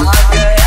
I gaya,